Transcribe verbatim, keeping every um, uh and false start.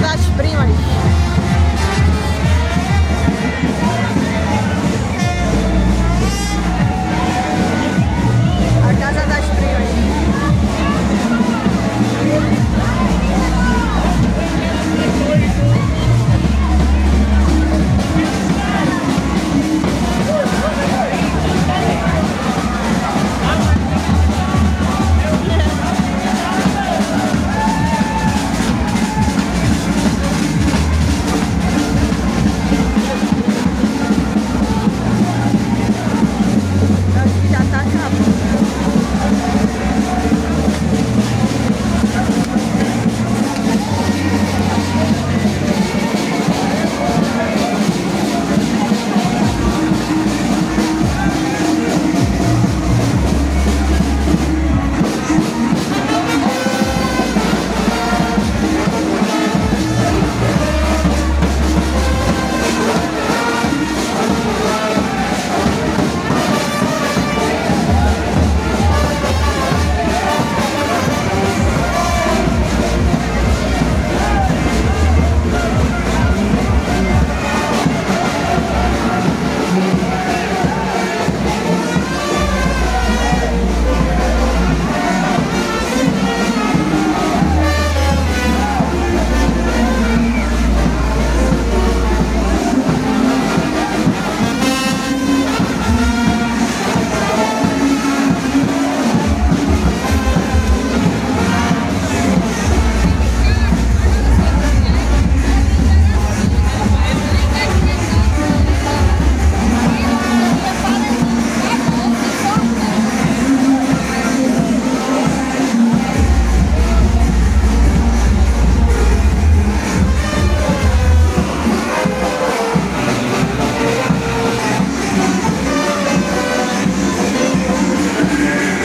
задач принимать.